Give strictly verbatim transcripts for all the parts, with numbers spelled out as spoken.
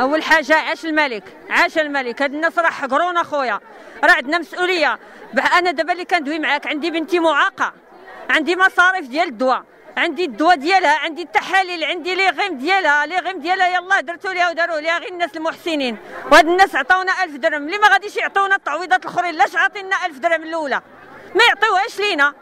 اول حاجه عاش الملك، عاش الملك. هاد الناس راه حقرون اخويا، راه عندنا مسؤوليه. انا دابا اللي كندوي معاك عندي بنتي معاقه، عندي مصاريف ديال الدواء، عندي الدواء ديالها، عندي التحاليل، عندي لي غيم ديالها، لي غيم ديالها يلاه درتو ليها وداروا ليها غير الناس المحسنين. وهاد الناس عطاونا ألف درهم، اللي ما غاديش يعطيونا التعويضات الاخرين. لاش عاطينا ألف درهم الاولى ما يعطيوهاش لينا،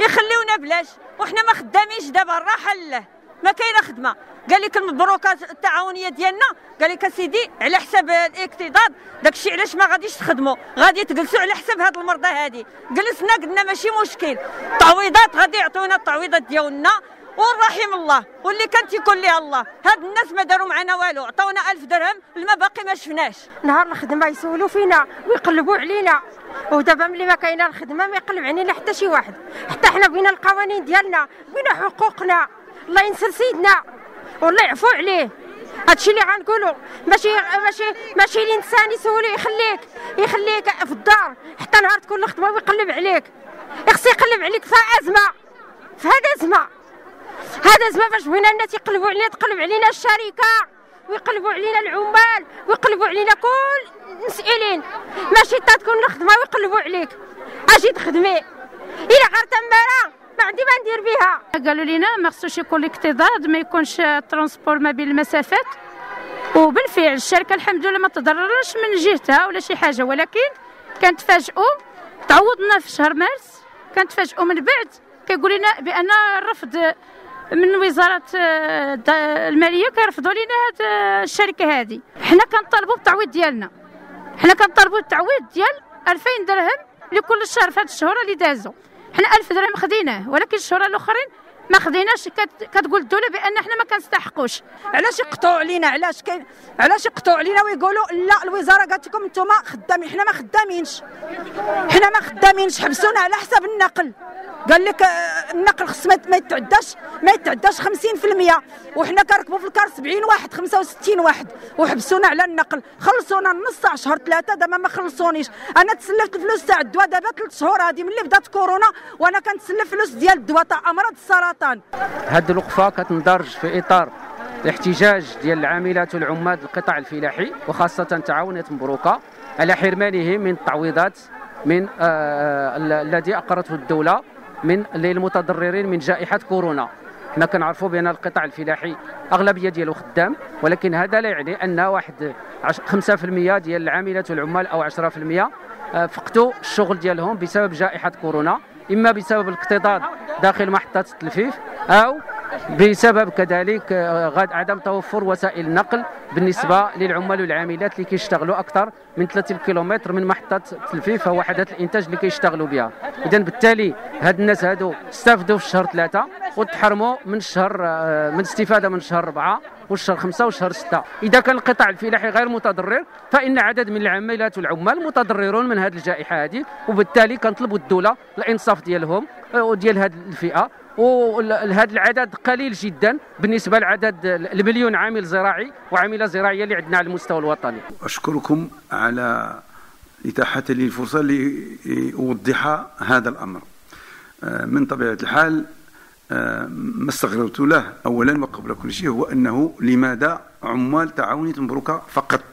يخليونا بلاش وحنا ما خدامينش. دابا الراحه لله، ما كاينه خدمه. قال لك المبروكه التعاونيه ديالنا، قال لك اسيدي على حساب الاكتضاد، داكشي علاش ما غاديش تخدموا، غادي تجلسوا على حساب هاد المرضى هادي. جلسنا قلنا ماشي مشكل، التعويضات غادي يعطيونا التعويضات ديالنا، والرحيم الله واللي كانت يكون ليها الله. هاد الناس ما داروا معنا والو، عطاونا ألف درهم الما باقي ما شفناش. نهار الخدمه يسولوا فينا ويقلبوا علينا، ودابا ملي ما كاينه الخدمه ما يقلب علينا حتى شي واحد. حتى حنا بغينا القوانين ديالنا، بغينا حقوقنا. الله ينصر سيدنا والله يعفو عليه. هادشي اللي غنقولوا، ماشي ماشي ماشي الانسان يسولو يخليك يخليك في الدار حتى نهار تكون الخدمه ويقلب عليك. خصو يقلب عليك في ازمه، في هاد ازمه، هذا زعما فاش بغينا الناس يقلبوا علينا تقلب علينا الشركه، ويقلبوا علينا العمال، ويقلبوا علينا كل المسؤولين. ماشي حتى تكون الخدمه ويقلبوا عليك اجي تخدمي، الا غير تماره ما عندي ما ندير بها. قالوا لنا ما خصوش يكون الاكتضاد، ما يكونش الترونسبور ما بين المسافات. وبالفعل الشركه الحمد لله ما تضررناش من جهتها ولا شي حاجه، ولكن كنتفاجئوا تعوضنا في شهر مارس، كنتفاجئوا من بعد كيقول لنا بان رفض من وزاره الماليه، كيرفضوا لينا هاد الشركه هادي. حنا كنطالبوا بالتعويض ديالنا، حنا كنطالبوا التعويض ديال ألفين درهم لكل شهر في هاد الشهور اللي دازوا. حنا ألف درهم خديناه، ولكن الشهور الاخرين ما خديناش. كتقول الدوله بان حنا ما كنستحقوش. علاش يقطعوا علينا؟ علاش كاين علاش يقطعوا علينا ويقولوا لا الوزاره قالت لكم انتم خدامين؟ حنا ما خدامينش، حنا ما خدامينش. حبسونا على حساب النقل، قال لك النقل خص ما يتعداش ما يتعداش خمسين في المية، وحنا كنركبوا في الكار سبعين واحد خمسة وستين واحد، وحبسونا على النقل. خلصونا النص تاع شهر ثلاثه، دابا ما خلصونيش. انا تسلفت الفلوس تاع الدواء دابا ثلاث شهور هذه ملي بدات كورونا، وانا كنتسلف فلوس ديال الدواء تاع امراض السرطان. هذه الوقفه كتندرج في اطار الاحتجاج ديال العاملات والعمال القطاع الفلاحي، وخاصه تعاونيه مبروكه، على حرمانهم من التعويضات من الذي اقرته الدوله من للمتضررين من جائحة كورونا. حنا كنعرفوا بان القطاع الفلاحي اغلبيه ديالو خدام، ولكن هذا لا يعني ان واحد خمسة في المية ديال العاملات والعمال او عشرة في المية فقدوا الشغل ديالهم بسبب جائحة كورونا، اما بسبب الاكتضاد داخل محطات التلفيف، او بسبب كذلك عدم توفر وسائل النقل بالنسبه للعمال والعاملات اللي كيشتغلوا اكثر من ثلاثين كيلومتر من محطه التلفيف ووحدات الانتاج اللي كيشتغلوا بها. اذا بالتالي هاد الناس هادو استافدوا في شهر ثلاثه وتحرموا من شهر من الاستفاده من شهر أربعة والشهر خمسة والشهر ستة. اذا كان القطاع الفلاحي غير متضرر، فان عدد من العاملات والعمال متضررون من هذه الجائحه هذه، وبالتالي كنطلبوا الدوله الانصاف ديالهم وديال هذه الفئه. وهذا العدد قليل جدا بالنسبه لعدد المليون عامل زراعي وعامله زراعيه اللي عندنا على المستوى الوطني. اشكركم على اتاحه لي الفرصه لاوضح هذا الامر. من طبيعه الحال ما استغربت له اولا وقبل كل شيء هو انه لماذا عمال تعاونيه مبروكه فقط،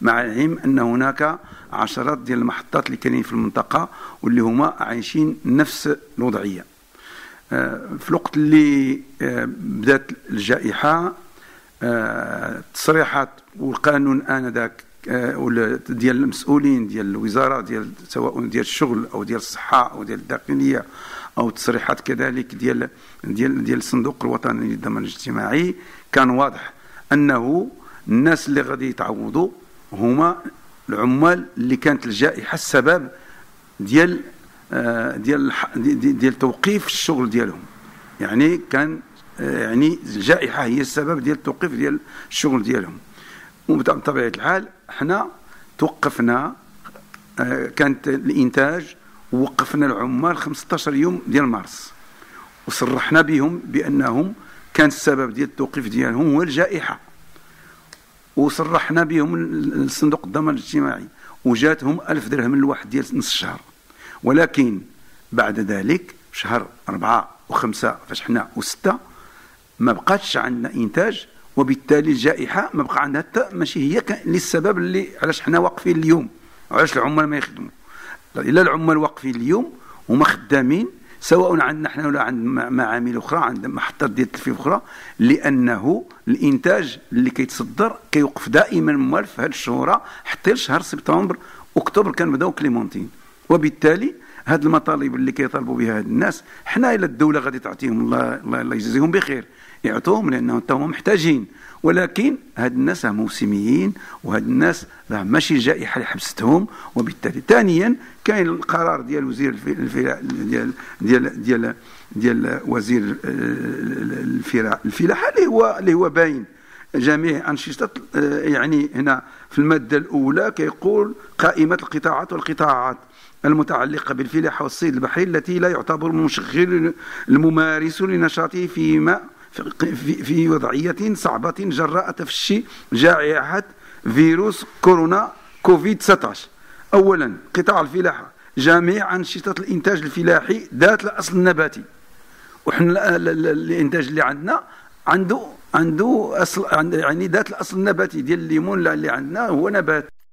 مع العلم ان هناك عشرات ديال المحطات اللي كاينين في المنطقه واللي هما عايشين نفس الوضعيه. في الوقت اللي بدات الجائحه التصريحات والقانون انذاك ديال المسؤولين ديال الوزاره ديال سواء ديال الشغل او ديال الصحه او ديال الداخليه، او تصريحات كذلك ديال ديال ديال الصندوق الوطني للضمان الاجتماعي، كان واضح انه الناس اللي غادي يتعوضوا هما العمال اللي كانت الجائحه السبب ديال ديال ديال توقيف الشغل ديالهم. يعني كان يعني الجائحه هي السبب ديال التوقيف ديال الشغل ديالهم. وبطبيعه الحال حنا توقفنا كانت الانتاج، ووقفنا العمال خمسة عشر يوم ديال مارس، وصرحنا بهم بانهم كان السبب ديال التوقيف ديالهم هو الجائحه، وصرحنا بهم الصندوق الضمان الاجتماعي، وجاتهم ألف درهم الواحد ديال نص الشهر. ولكن بعد ذلك شهر أربعة وخمسة فاش حنا وستة ما بقاتش عندنا إنتاج، وبالتالي الجائحه ما بقى عندها ماشي هي للسبب اللي علاش حنا واقفين اليوم، علاش العمال ما يخدموا. الا العمال واقفين اليوم وما خدامين، سواء عندنا حنا ولا عند معامل اخرى، عند محطات ديال التلفيف اخرى، لانه الانتاج اللي كيتصدر كيوقف دائما موال في هذه الشهور حتى لشهر سبتمبر اكتوبر كنبداو كليمونتين. وبالتالي هاد المطالب اللي كيطالبوا بها هاد الناس، حنا الا الدوله غادي تعطيهم، الله الله يجزيهم بخير، يعطوهم لانهم حتى هما محتاجين. ولكن هاد الناس راه موسميين، وهاد الناس راه ماشي الجائحه اللي حبستهم. وبالتالي ثانيا كاين القرار ديال وزير ديال ديال ديال ديال وزير الفلاحه اللي هو اللي هو باين جميع أنشطة، يعني هنا في المادة الأولى كيقول قائمة القطاعات والقطاعات المتعلقة بالفلاحة والصيد البحري التي لا يعتبر المشغل الممارس لنشاطه فيما في, في وضعية صعبة جراء تفشي جائحة فيروس كورونا كوفيد تسعطاش. أولا قطاع الفلاحة جميع أنشطة الإنتاج الفلاحي ذات الأصل النباتي، وحنا الإنتاج اللي عندنا عنده عنده أصل، يعني ذات الأصل النباتي ديال الليمون اللي عندنا هو نبات.